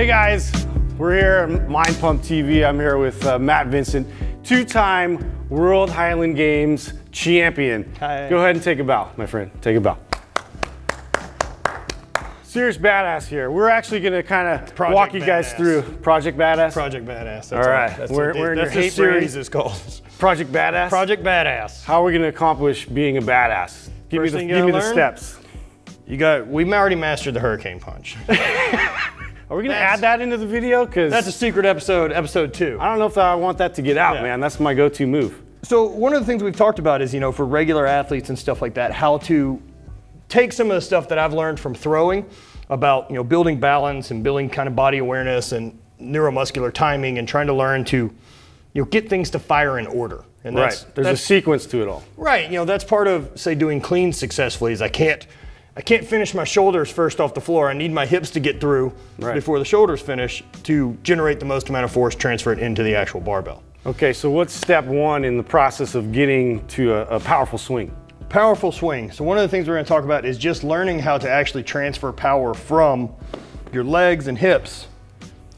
Hey guys, we're here at Mind Pump TV. I'm here with Matt Vincent, two-time World Highland Games champion. Hi. Go ahead and take a bow, my friend. Take a bow. Serious badass here. We're actually going to kind of walk you guys through Project Badass. Project Badass. That's all right. That's what the series is called. Project Badass. Project Badass. How are we going to accomplish being a badass? Give me the steps. We already mastered the hurricane punch. Are we going to add that into the video? Because that's a secret episode, episode 2. I don't know if I want that to get out, man. That's my go-to move. So one of the things we've talked about is, you know, for regular athletes and stuff like that, how to take some of the stuff that I've learned from throwing about, you know, building balance and building kind of body awareness and neuromuscular timing and trying to learn to, you know, get things to fire in order. And that's, right. There's a sequence to it all. Right. You know, that's part of, say, doing cleans successfully is I can't finish my shoulders first off the floor. I need my hips to get through before the shoulders finish to generate the most amount of force transferred into the actual barbell. Okay, so what's step one in the process of getting to a powerful swing? Powerful swing. So one of the things we're going to talk about is just learning how to actually transfer power from your legs and hips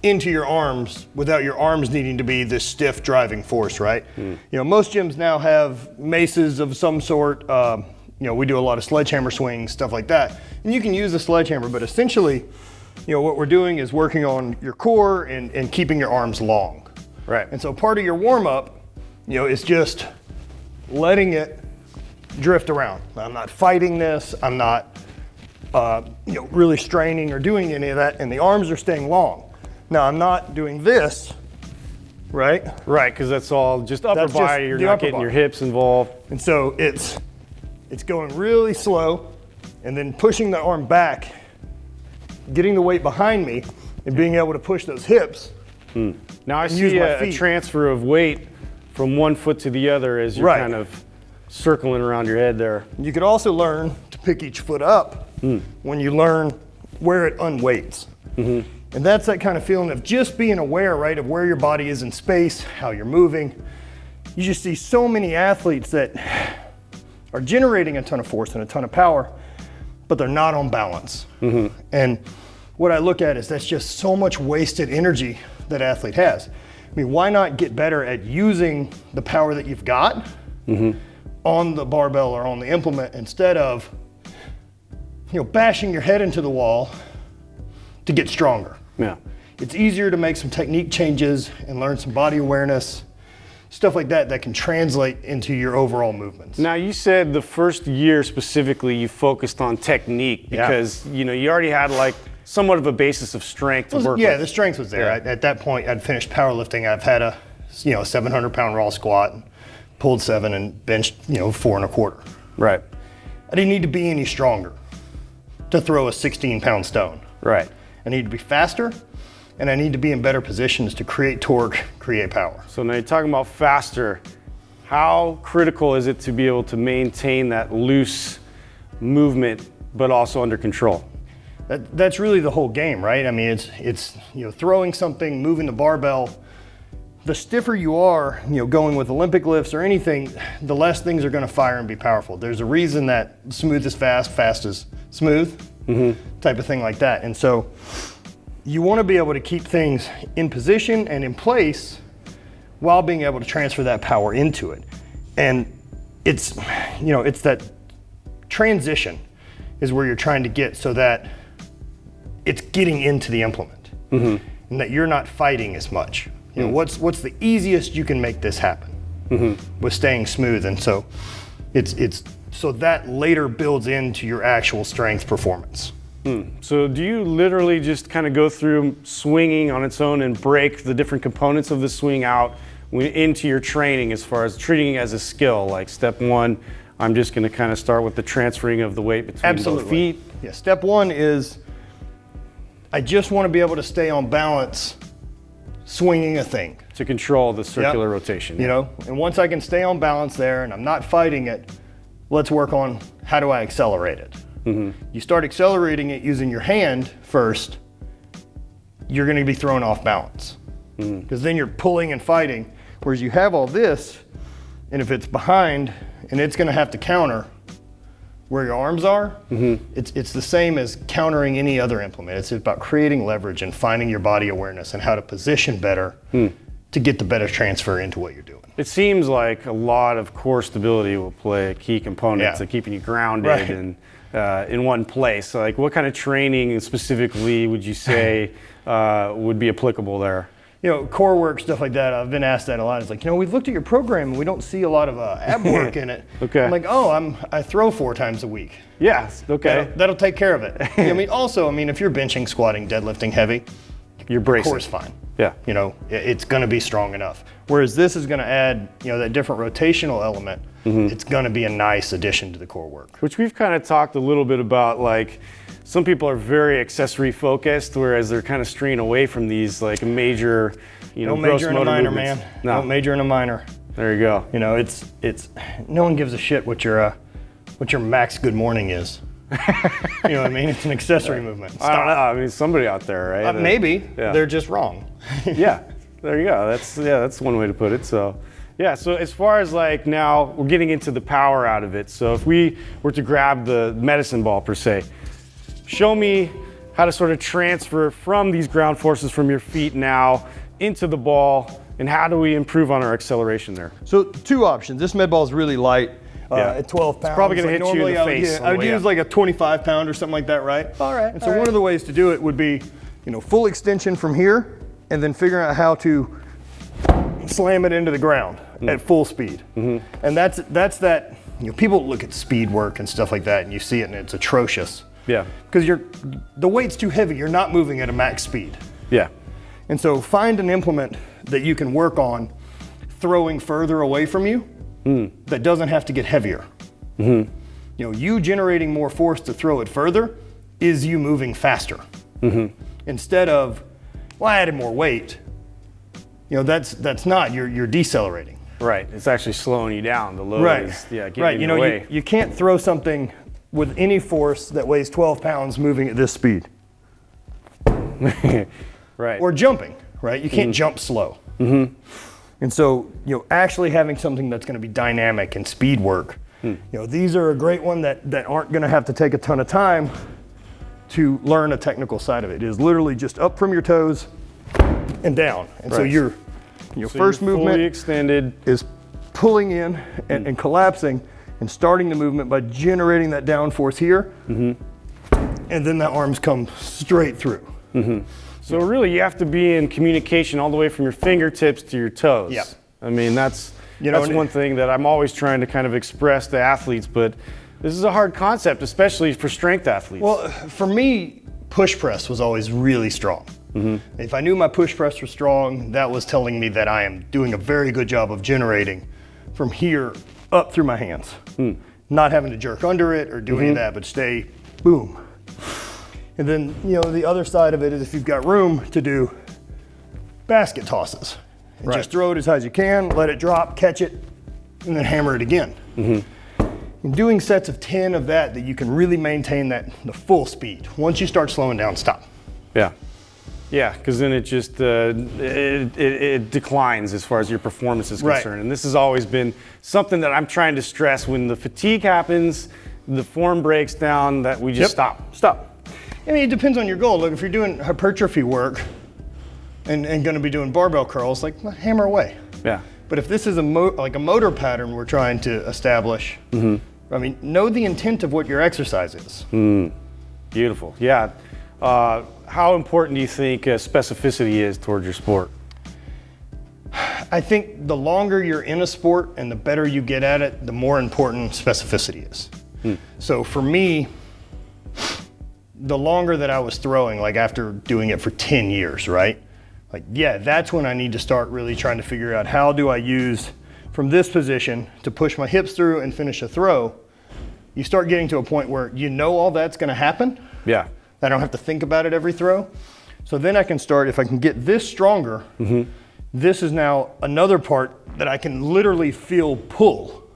into your arms without your arms needing to be this stiff driving force, right? Mm. You know, most gyms now have maces of some sort. You know, we do a lot of sledgehammer swings, stuff like that. And you can use a sledgehammer, but essentially, you know, what we're doing is working on your core and keeping your arms long. Right. And so part of your warm-up, you know, is just letting it drift around. I'm not fighting this. I'm not, you know, really straining or doing any of that. And the arms are staying long. Now, I'm not doing this. Right? Right, because that's all just upper body. You're not getting your hips involved. And so it's going really slow and then pushing the arm back, getting the weight behind me and being able to push those hips. Hmm. Now I see a transfer of weight from one foot to the other as you're kind of circling around your head there. You could also learn to pick each foot up when you learn where it unweights. Mm-hmm. And that's that kind of feeling of just being aware, right, of where your body is in space, how you're moving. You just see so many athletes that are generating a ton of force and a ton of power, but they're not on balance. Mm-hmm. And what I look at is that's just so much wasted energy that athlete has. I mean, why not get better at using the power that you've got on the barbell or on the implement instead of, you know, bashing your head into the wall to get stronger? Yeah. It's easier to make some technique changes and learn some body awareness, stuff like that, that can translate into your overall movements. Now, you said the first year specifically you focused on technique because you know, you already had like somewhat of a basis of strength to work with. The strength was there. At that point, I'd finished powerlifting. I've had a 700-pound raw squat, pulled 7 and benched 4 1/4. Right. I didn't need to be any stronger to throw a 16-pound stone. Right. I need to be faster, and I need to be in better positions to create torque, create power. So now you're talking about faster. How critical is it to be able to maintain that loose movement, but also under control? That's really the whole game, right? I mean, it's throwing something, moving the barbell. The stiffer you are, going with Olympic lifts or anything, the less things are gonna fire and be powerful. There's a reason that smooth is fast, fast is smooth, type of thing like that. And so, you want to be able to keep things in position and in place while being able to transfer that power into it. And it's, it's that transition is where you're trying to get so that it's getting into the implement and that you're not fighting as much. You know, what's the easiest you can make this happen with staying smooth. And so it's so that later builds into your actual strength performance. Hmm. So do you literally just kind of go through swinging on its own and break the different components of the swing out into your training as far as treating it as a skill? Like step one, I'm just going to kind of start with the transferring of the weight between both feet. Yeah, step one is I just want to be able to stay on balance swinging a thing. To control the circular rotation. You know, and once I can stay on balance there and I'm not fighting it, let's work on how do I accelerate it. You start accelerating it using your hand first, you're going to be thrown off balance because then you're pulling and fighting. Whereas you have all this, and if it's behind and it's going to have to counter where your arms are, it's the same as countering any other implement. It's about creating leverage and finding your body awareness and how to position better to get the better transfer into what you're doing. It seems like a lot of core stability will play a key component to keeping you grounded and in one place. So like, what kind of training specifically would you say would be applicable there? You know, core work, stuff like that. I've been asked that a lot. It's like, you know, we've looked at your program and we don't see a lot of ab work in it. I'm like, oh, I throw 4 times a week. Yes, that'll take care of it. I mean, also, I mean, if you're benching, squatting, deadlifting heavy, your core's fine. Yeah. You know, it's going to be strong enough. Whereas this is going to add, you know, that different rotational element. It's going to be a nice addition to the core work. Which we've kind of talked a little bit about, like, some people are very accessory focused, whereas they're kind of straying away from these like major, you know, gross motor movements. Don't major in a minor, man. No. Don't major in a minor. There you go. You know, it's no one gives a shit what your max good morning is. You know what I mean? It's an accessory movement. Stop. I don't know. I mean, somebody out there, right? Maybe they're just wrong. There you go. That's one way to put it. So. Yeah, so as far as like now, we're getting into the power out of it. So if we were to grab the medicine ball per se, show me how to sort of transfer from these ground forces from your feet now into the ball, and how do we improve on our acceleration there? So 2 options. This med ball is really light at 12 pounds. It's probably going to hit you in the face. I would use like a 25 pound or something like that, right? All right. And so one of the ways to do it would be, you know, full extension from here, and then figuring out how to slam it into the ground at full speed. And that's you know, people look at speed work and stuff like that and you see it and it's atrocious. Yeah. Because the weight's too heavy, you're not moving at a max speed. Yeah. And so find an implement that you can work on throwing further away from you that doesn't have to get heavier. You know, you generating more force to throw it further is you moving faster. Instead of, well, I added more weight. You know, that's not, you're decelerating. Right, it's actually slowing you down. The load is, getting you know, away. You can't throw something with any force that weighs 12 pounds moving at this speed. Or jumping, right? You can't jump slow. And so, you know, actually having something that's gonna be dynamic and speed work. You know, these are a great one that aren't gonna have to take a ton of time to learn a technical side of it. It is literally just up from your toes and down. And so your movement extended is pulling in and collapsing and starting the movement by generating that down force here. And then the arms come straight through. So really you have to be in communication all the way from your fingertips to your toes. Yeah. I mean, that's, you know, that's one thing that I'm always trying to kind of express to athletes, but this is a hard concept, especially for strength athletes. Well, for me, push press was always really strong. If I knew my push press was strong, that was telling me that I am doing a very good job of generating from here up through my hands. Not having to jerk under it or do any of that, but stay, boom. And then, you know, the other side of it is if you've got room to do basket tosses. Just throw it as high as you can, let it drop, catch it, and then hammer it again. And doing sets of 10 of that you can really maintain the full speed. Once you start slowing down, stop. Yeah. Yeah, because then it just it declines as far as your performance is concerned. And this has always been something that I'm trying to stress. When the fatigue happens, the form breaks down, that we just stop. I mean, it depends on your goal. Look, if you're doing hypertrophy work and going to be doing barbell curls, like hammer away. Yeah. But if this is like a motor pattern we're trying to establish, I mean, know the intent of what your exercise is. Beautiful. Yeah. How important do you think specificity is towards your sport? I think the longer you're in a sport and the better you get at it, the more important specificity is. So for me, the longer that I was throwing, like after doing it for 10 years, right? Like, yeah, that's when I need to start really trying to figure out how do I use from this position to push my hips through and finish a throw. You start getting to a point where you know all that's gonna happen. Yeah. I don't have to think about it every throw. So then I can start, if I can get this stronger, this is now another part that I can literally feel pull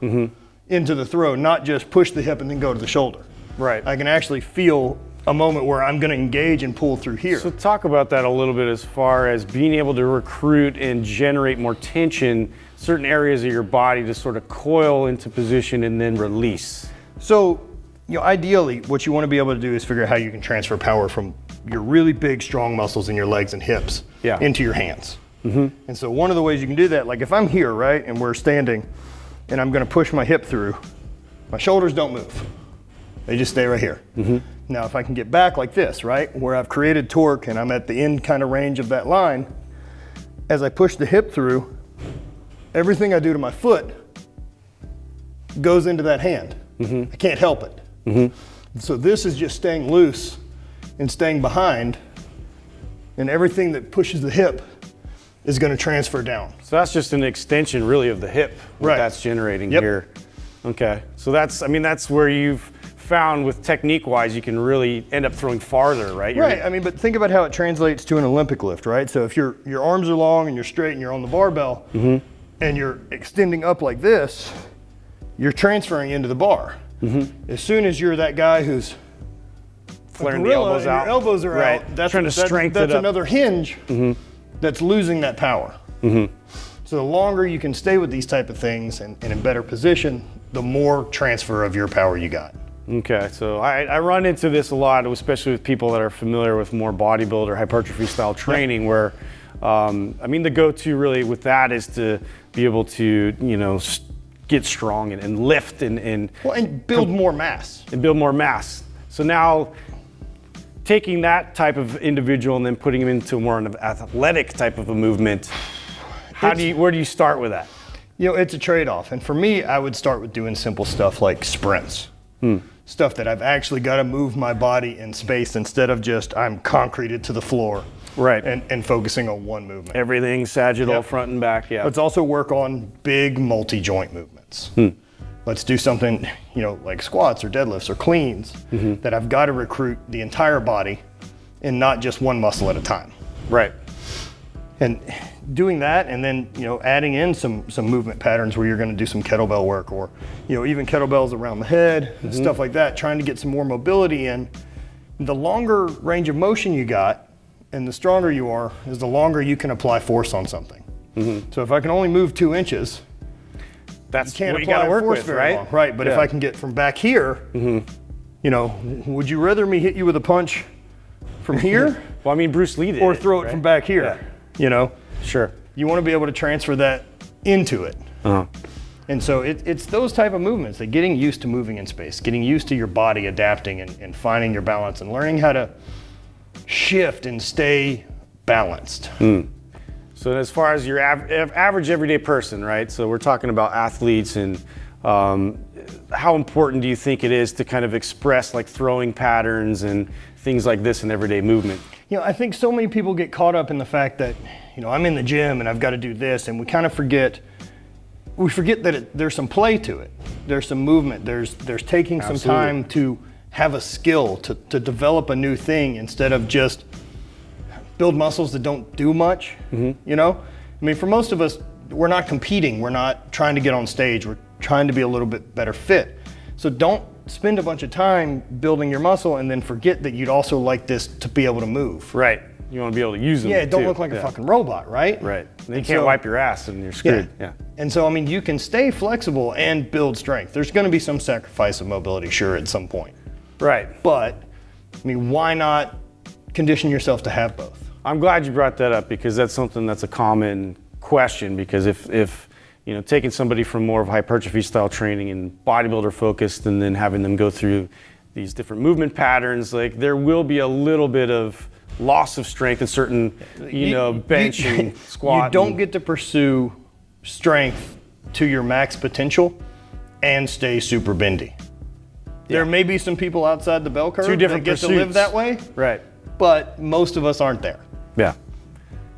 into the throw, not just push the hip and then go to the shoulder. Right. I can actually feel a moment where I'm gonna engage and pull through here. So talk about that a little bit as far as being able to recruit and generate more tension, certain areas of your body to sort of coil into position and then release. So You know, ideally, what you want to be able to do is figure out how you can transfer power from your really big, strong muscles in your legs and hips into your hands. Mm-hmm. And so one of the ways you can do that, like if I'm here, right, and we're standing, and I'm going to push my hip through, my shoulders don't move. They just stay right here. Mm-hmm. Now, if I can get back like this, right, where I've created torque and I'm at the end kind of range of that line, as I push the hip through, everything I do to my foot goes into that hand. Mm-hmm. I can't help it. Mm-hmm. So this is just staying loose and staying behind, and everything that pushes the hip is going to transfer down. So that's just an extension really of the hip, right? That's generating here. Okay. So that's, I mean, that's where you've found with technique wise, you can really end up throwing farther, right? Right. I mean, but think about how it translates to an Olympic lift, right? So if your arms are long and you're straight and you're on the barbell and you're extending up like this, you're transferring into the bar. Mm-hmm. As soon as you're that guy who's flaring the elbows out, your elbows are out, that's trying to strengthen it up. That's another hinge that's losing that power. Mm-hmm. So the longer you can stay with these type of things and in better position, the more transfer of your power you got. Okay, so I run into this a lot, especially with people that are familiar with more bodybuilder hypertrophy style training, where I mean, the go-to really with that is to be able to, you know, get strong and lift and build more mass. And build more mass. So now taking that type of individual and then putting him into more of an athletic type of a movement, where do you start with that? You know, it's a trade-off. And for me, I would start with doing simple stuff like sprints. Hmm. Stuff that I've actually got to move my body in space instead of just I'm concreted to the floor. Right. And focusing on one movement. Everything sagittal, front and back, Let's also work on big multi-joint movements. Hmm. Let's do something, you know, like squats or deadlifts or cleans that I've got to recruit the entire body and not just one muscle at a time. Right. And doing that, and then, you know, adding in some movement patterns where you're going to do some kettlebell work, or, you know, even kettlebells around the head and stuff like that, trying to get some more mobility in. The longer range of motion you got, and the stronger you are, is the longer you can apply force on something. Mm-hmm. So if I can only move 2 inches, that's can't apply force very long, right? But if I can get from back here, you know, would you rather me hit you with a punch from here? Well, I mean, Bruce Lee did, or throw it from back here. Yeah. You know, sure. You want to be able to transfer that into it, and so it's those type of movements that getting used to moving in space, getting used to your body adapting and finding your balance and learning how to shift and stay balanced. So as far as your average everyday person, right? So we're talking about athletes, and how important do you think it is to kind of express like throwing patterns and things like this in everyday movement? You know, I think so many people get caught up in the fact that, you know, I'm in the gym and I've got to do this, and we kind of forget that there's some play to it. There's some movement. There's taking some time to have a skill, to develop a new thing instead of just build muscles that don't do much, you know? I mean, for most of us, we're not competing. We're not trying to get on stage. We're trying to be a little bit better fit. So don't spend a bunch of time building your muscle and then forget that you'd also like this to be able to move. Right. You want to be able to use them. Yeah, don't look like a fucking robot, right? Right. They can't wipe your ass and you're screwed. Yeah. And so, I mean, you can stay flexible and build strength. There's going to be some sacrifice of mobility, sure, at some point. Right. But, I mean, why not condition yourself to have both? I'm glad you brought that up, because that's something that's a common question, because if you know, taking somebody from more of hypertrophy style training and bodybuilder focused and then having them go through these different movement patterns, like there will be a little bit of loss of strength in certain, you know, bench and squat. You don't get to pursue strength to your max potential and stay super bendy. There may be some people outside the bell curve that get to live that way, right? But most of us aren't there. Yeah,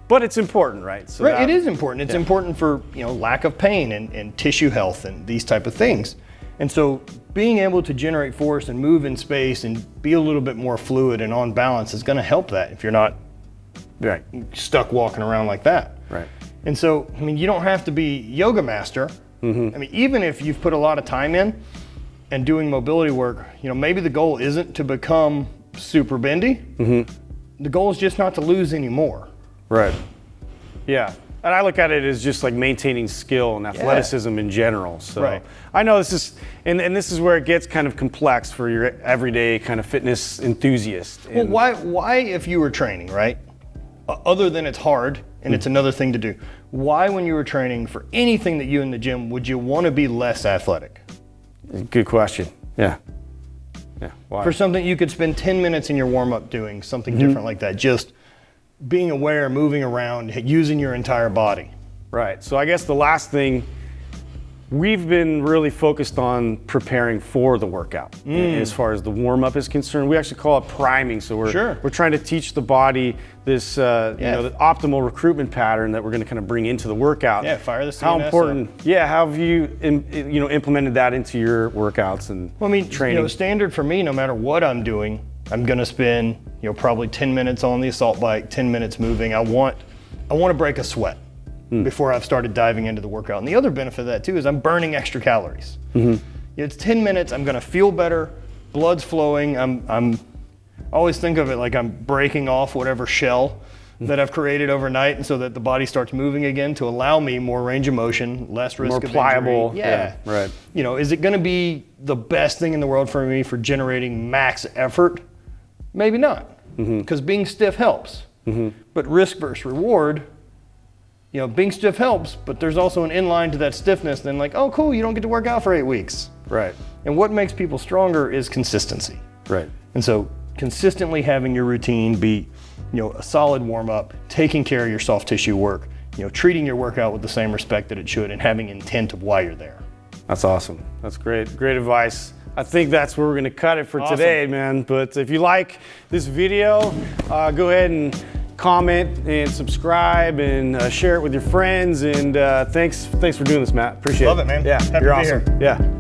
but it's important, right? So it is important. It's important for, you know, lack of pain and tissue health and these type of things. And so being able to generate force and move in space and be a little bit more fluid and on balance is going to help that if you're not stuck walking around like that. Right. And so, I mean, you don't have to be yoga master. I mean, even if you've put a lot of time in and doing mobility work, you know, maybe the goal isn't to become super bendy. The goal is just not to lose anymore. Right. Yeah. And I look at it as just like maintaining skill and athleticism in general. So I know this is, and this is where it gets kind of complex for your everyday kind of fitness enthusiast. Well, why if you were training, right? Other than it's hard and it's another thing to do, why when you were training for anything that you in the gym, would you want to be less athletic? Good question. Yeah. Yeah. Why? For something you could spend 10 minutes in your warm-up doing something different like that, just being aware, moving around, using your entire body. Right. So I guess the last thing, we've been really focused on preparing for the workout as far as the warm-up is concerned. We actually call it priming. So we're trying to teach the body this you know, the optimal recruitment pattern that we're going to kind of bring into the workout. Yeah, fire the CNS How important, up. Yeah, how have you you know, implemented that into your workouts and well, I mean, training? You know, standard for me, no matter what I'm doing, I'm gonna spend, you know, probably 10 minutes on the assault bike, 10 minutes moving. I want to break a sweat before I've started diving into the workout. And the other benefit of that too is I'm burning extra calories. It's 10 minutes, I'm gonna feel better, blood's flowing. I always think of it like I'm breaking off whatever shell that I've created overnight, and so that the body starts moving again to allow me more range of motion, less risk of injury. More pliable. Yeah. Right. You know, is it gonna be the best thing in the world for me for generating max effort? Maybe not, because being stiff helps. But risk versus reward, you know, being stiff helps, but there's also an inline to that stiffness. Then like, oh, cool, you don't get to work out for 8 weeks. Right. And what makes people stronger is consistency. Right. And so consistently having your routine be, you know, a solid warm up, taking care of your soft tissue work, you know, treating your workout with the same respect that it should, and having intent of why you're there. That's awesome. That's great. Great advice. I think that's where we're gonna cut it for today, man. But if you like this video, go ahead and comment and subscribe and share it with your friends. And thanks for doing this, Matt. Appreciate it. Love it, man. Yeah, you're awesome. Yeah.